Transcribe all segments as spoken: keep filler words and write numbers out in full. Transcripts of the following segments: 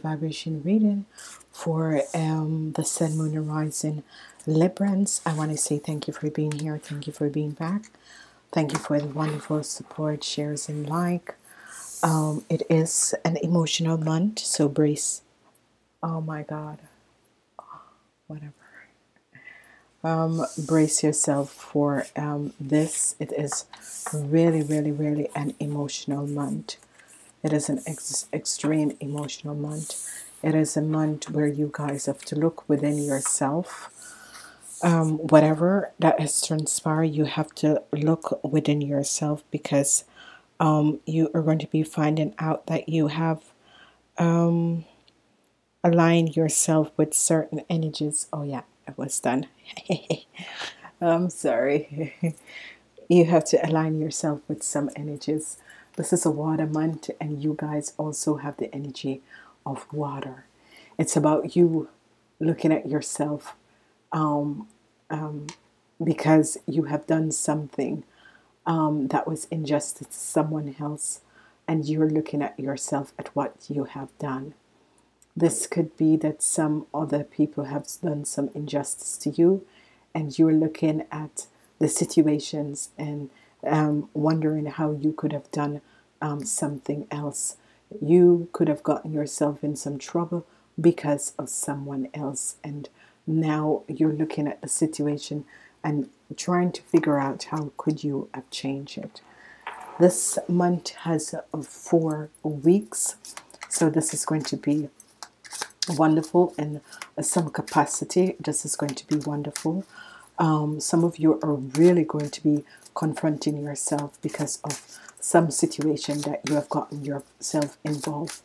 Vibration reading for um the sun, moon and rising Librans. I want to say thank you for being here, thank you for being back, thank you for the wonderful support, shares and like. Um it is an emotional month, so brace, oh my god, oh, whatever, um brace yourself for um this. It is really really really an emotional month. It is an ex extreme emotional month. It is a month where you guys have to look within yourself. Um, whatever that has transpired, you have to look within yourself, because um, you are going to be finding out that you have um, aligned yourself with certain energies. Oh yeah, I was done. I'm sorry. You have to align yourself with some energies. This is a water month, and you guys also have the energy of water. It's about you looking at yourself, um, um, because you have done something um, that was injustice to someone else, and you're looking at yourself at what you have done. This could be that some other people have done some injustice to you, and you're looking at the situations and um, wondering how you could have done um, something else. You could have gotten yourself in some trouble because of someone else, and now you're looking at the situation and trying to figure out how could you have changed it. This month has uh, four weeks, so this is going to be wonderful in some capacity. This is going to be wonderful. Um, some of you are really going to be confronting yourself because of some situation that you have gotten yourself involved.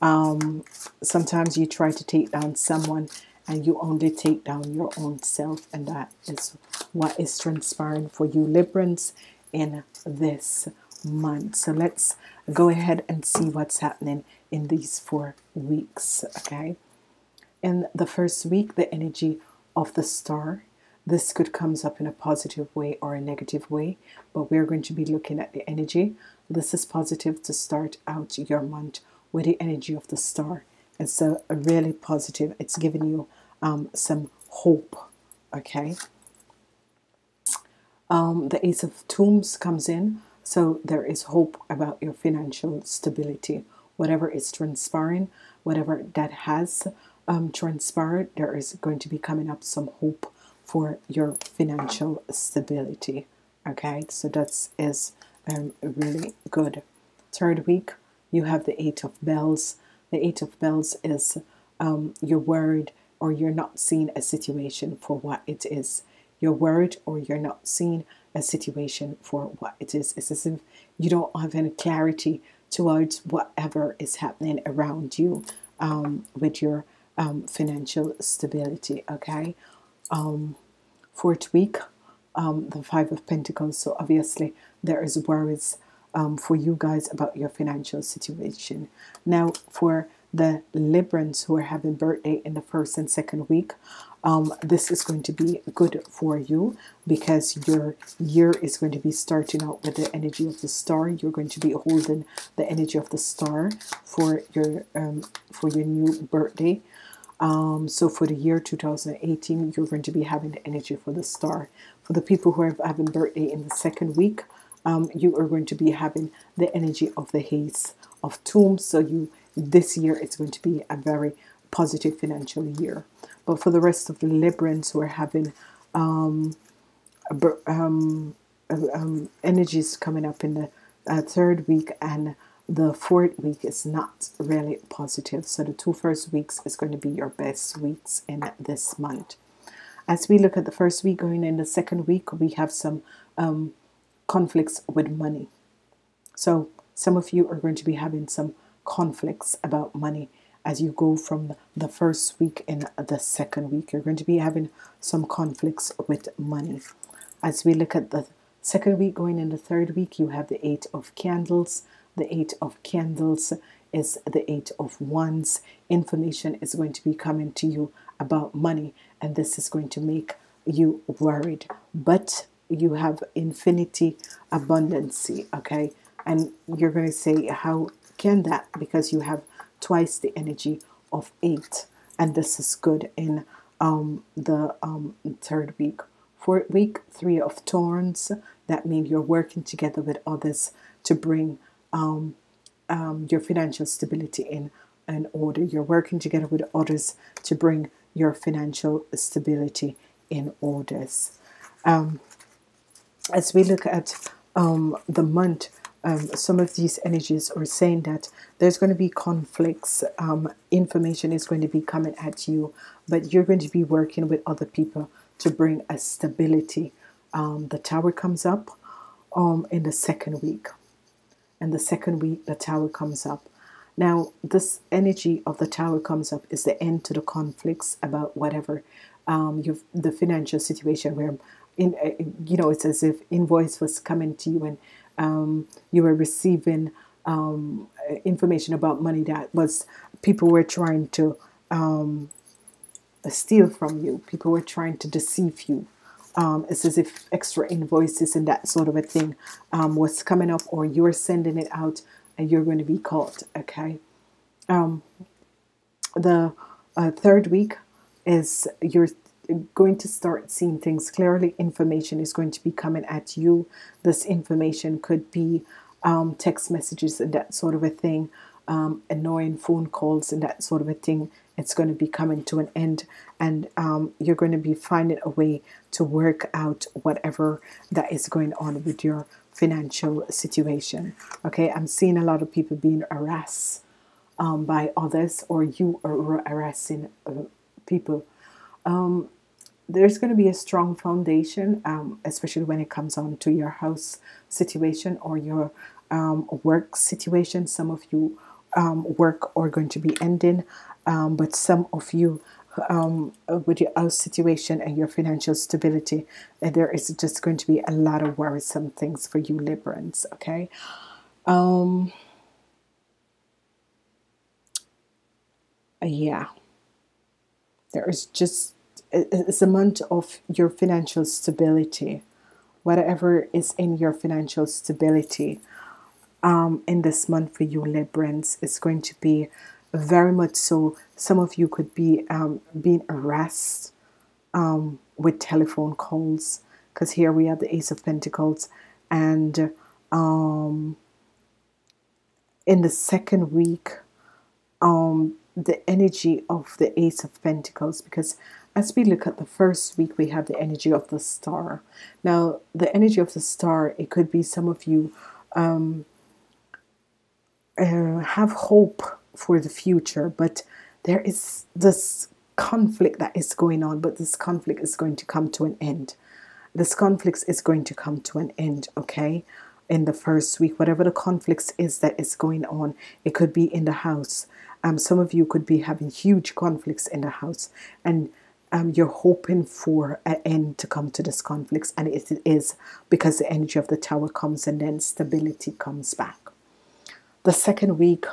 Um, sometimes you try to take down someone and you only take down your own self, and that is what is transpiring for you Librans in this month. So let's go ahead and see what's happening in these four weeks, okay? In the first week, the energy of the star. This could come up in a positive way or a negative way, but we're going to be looking at the energy. This is positive to start out your month with the energy of the star. It's a, a really positive. It's giving you um, some hope, okay? Um, the Ace of Tombs comes in, so there is hope about your financial stability. Whatever is transpiring, whatever that has um, transpired, there is going to be coming up some hope for your financial stability, okay? So that is um, really good. Third week, you have the Eight of Bells. The Eight of Bells is um, you're worried or you're not seeing a situation for what it is. You're worried or you're not seeing a situation for what it is. It's as if you don't have any clarity towards whatever is happening around you um, with your um, financial stability, okay? Um, fourth week, um, the Five of Pentacles, so obviously there is worries um, for you guys about your financial situation. Now for the Librans who are having birthday in the first and second week, um, this is going to be good for you because your year is going to be starting out with the energy of the star. You're going to be holding the energy of the star for your, um, for your new birthday. Um, so for the year two thousand eighteen, you're going to be having the energy for the star. For the people who are having birthday in the second week, um, you are going to be having the energy of the Ace of Tombs. So you, this year it's going to be a very positive financial year. But for the rest of the Librans who are having um, um, um, energies coming up in the uh, third week and the fourth week is not really positive, so the two first weeks is going to be your best weeks in this month. As we look at the first week going in the second week, we have some um, conflicts with money. So Some of you are going to be having some conflicts about money as you go from the first week and the second week. You're going to be having some conflicts with money. As we look at the second week going in the third week, you have the Eight of Candles. The Eight of Candles is the Eight of Wands. Information is going to be coming to you about money, and this is going to make you worried. But you have infinity abundancy, okay? And you're going to say, how can that? Because you have twice the energy of eight, and this is good in um, the um, third week. Fourth week, Three of Thorns. That means you're working together with others to bring um, um, your financial stability in, in order. You're working together with others to bring your financial stability in orders. Um, as we look at um, the month, um, some of these energies are saying that there's going to be conflicts. Um, information is going to be coming at you, but you're going to be working with other people to bring a stability. Um, the Tower comes up um, in the second week. And the second week, the Tower comes up. Now, this energy of the Tower comes up is the end to the conflicts about whatever um, you've, the financial situation where, in uh, you know, it's as if invoice was coming to you and um, you were receiving um, information about money that was people were trying to. Um, steal from you. People were trying to deceive you. Um, it's as if extra invoices and that sort of a thing um, was coming up, or you're sending it out and you're going to be caught, okay? Um, the uh, third week is you're going to start seeing things clearly. Information is going to be coming at you. This information could be um, text messages and that sort of a thing, um, annoying phone calls and that sort of a thing. It's going to be coming to an end, and um, you're going to be finding a way to work out whatever that is going on with your financial situation. Okay, I'm seeing a lot of people being harassed um, by others, or you are harassing uh, people. Um, there's going to be a strong foundation, um, especially when it comes on to your house situation or your um, work situation. Some of you um, work are going to be ending. Um, but some of you, um, with your house situation and your financial stability, there is just going to be a lot of worrisome things for you Librans, okay? Um, yeah. There is just, it's a month of your financial stability. Whatever is in your financial stability um, in this month for you Librans is going to be very much so. Some of you could be um, being harassed um, with telephone calls, because here we have the Ace of Pentacles, and um, in the second week um, the energy of the Ace of Pentacles, because as we look at the first week we have the energy of the Star. Now the energy of the Star, it could be some of you um, uh, have hope for the future, but there is this conflict that is going on, but this conflict is going to come to an end. This conflict is going to come to an end, okay? In the first week, whatever the conflicts is that is going on, it could be in the house. Um, some of you could be having huge conflicts in the house, and um, you're hoping for an end to come to this conflict, and it is, because the energy of the Tower comes and then stability comes back. The second week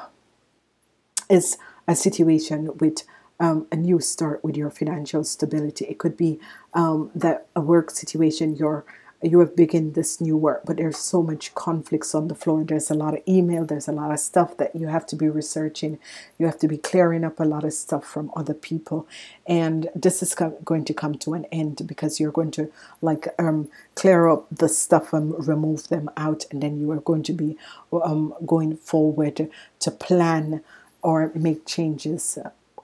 is a situation with um, a new start with your financial stability. It could be um, that a work situation, you're, you have begun this new work, but there's so much conflicts on the floor. There's a lot of email, there's a lot of stuff that you have to be researching. You have to be clearing up a lot of stuff from other people. And this is going to come to an end, because you're going to like um, clear up the stuff and remove them out. And then you are going to be um, going forward to plan or make changes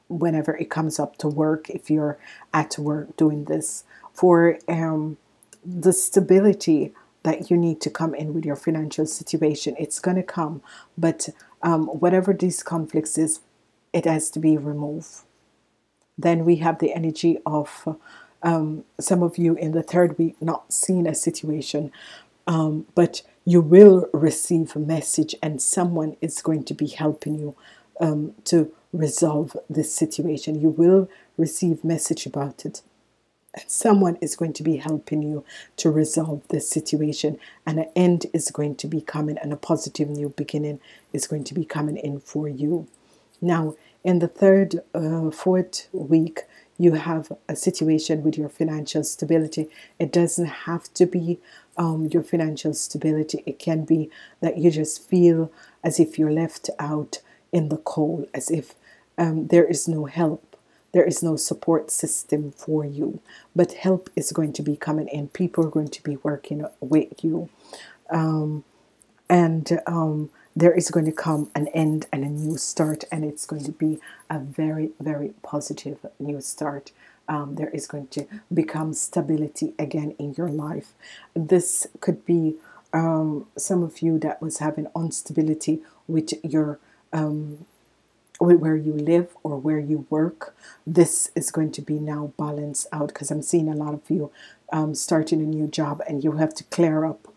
whenever it comes up to work, if you're at work doing this. For um, the stability that you need to come in with your financial situation, it's going to come, but um, whatever these conflicts is, it has to be removed. Then we have the energy of um, some of you in the third week not seeing a situation um, but you will receive a message, and someone is going to be helping you um, to resolve this situation. You will receive message about it, and someone is going to be helping you to resolve this situation, and an end is going to be coming, and a positive new beginning is going to be coming in for you. Now, in the third, uh, fourth week, you have a situation with your financial stability. It doesn't have to be um, your financial stability. It can be that you just feel as if you're left out in the cold, as if um, there is no help, there is no support system for you. But help is going to be coming in. People are going to be working with you, um, and um, there is going to come an end and a new start, and it's going to be a very, very positive new start. Um, there is going to become stability again in your life. This could be um, some of you that was having instability with your um, where you live or where you work. This is going to be now balanced out, because I'm seeing a lot of you um, starting a new job, and you have to clear up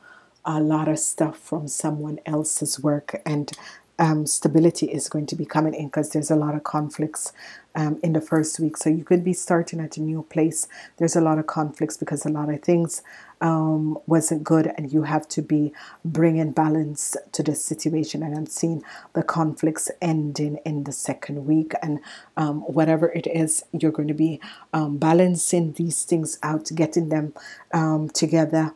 a lot of stuff from someone else's work, and um, stability is going to be coming in, because there's a lot of conflicts um, in the first week. So you could be starting at a new place. There's a lot of conflicts because a lot of things um, wasn't good, and you have to be bringing balance to the situation. And I'm seeing the conflicts ending in the second week, and um, whatever it is, you're going to be um, balancing these things out, getting them um, together,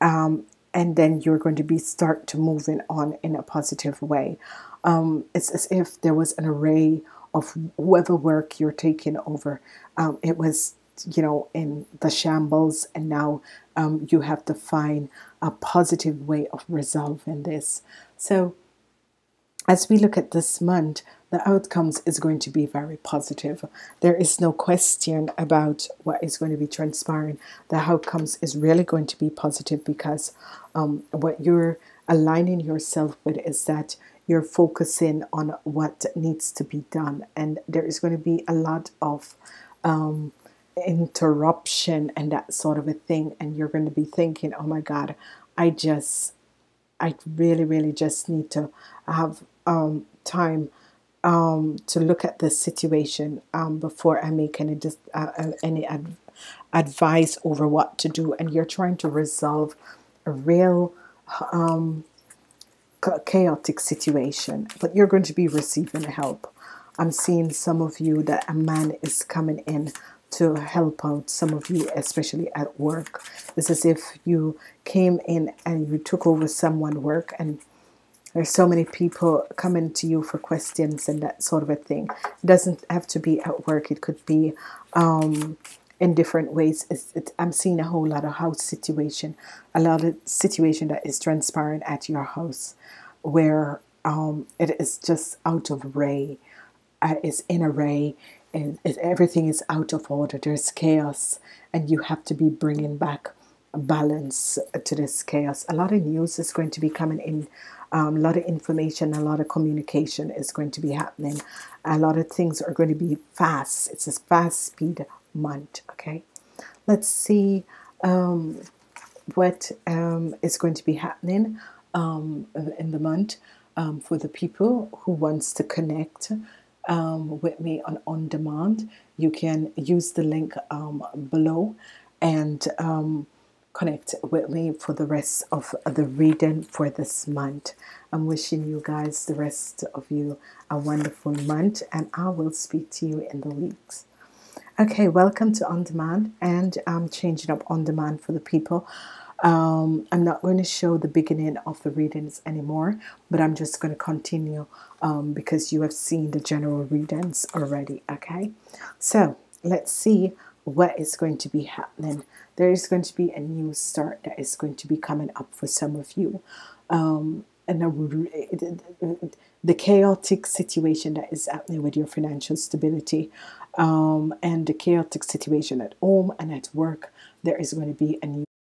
um, and then you're going to be start to moving on in a positive way. Um, it's as if there was an array of whatever work you're taking over. Um, it was, you know, in the shambles, and now um, you have to find a positive way of resolving this. So as we look at this month, the outcomes is going to be very positive. There is no question about what is going to be transpiring. The outcomes is really going to be positive, because um, what you're aligning yourself with is that you're focusing on what needs to be done. And there is going to be a lot of um, interruption and that sort of a thing. And you're going to be thinking, oh my God, I just, I really, really just need to have um, time Um, to look at the situation um, before I make any uh, any ad advice over what to do. And you're trying to resolve a real um, chaotic situation, but you're going to be receiving help. I'm seeing some of you that a man is coming in to help out some of you, especially at work. It's as if you came in and you took over someone's work, and there's so many people coming to you for questions and that sort of a thing. It doesn't have to be at work. It could be um, in different ways. It's, it's, I'm seeing a whole lot of house situation, a lot of situation that is transparent at your house, where um, it is just out of array. Uh, it's in array, and it, everything is out of order. There's chaos, and you have to be bringing back balance to this chaos. A lot of news is going to be coming in. Um, a lot of information, a lot of communication is going to be happening. A lot of things are going to be fast. It's a fast speed month, okay? Let's see um, what um, is going to be happening um, in the month um, for the people who wants to connect um, with me on On Demand. You can use the link um, below and um, connect with me for the rest of the reading for this month. I'm wishing you guys, the rest of you, a wonderful month, and I will speak to you in the weeks. Okay, welcome to On Demand, and I'm changing up On Demand for the people. Um, I'm not going to show the beginning of the readings anymore, but I'm just going to continue um, because you have seen the general readings already, okay? So let's see what is going to be happening. There is going to be a new start that is going to be coming up for some of you, um, and a, the chaotic situation that is happening with your financial stability, um, and the chaotic situation at home and at work. There is going to be a new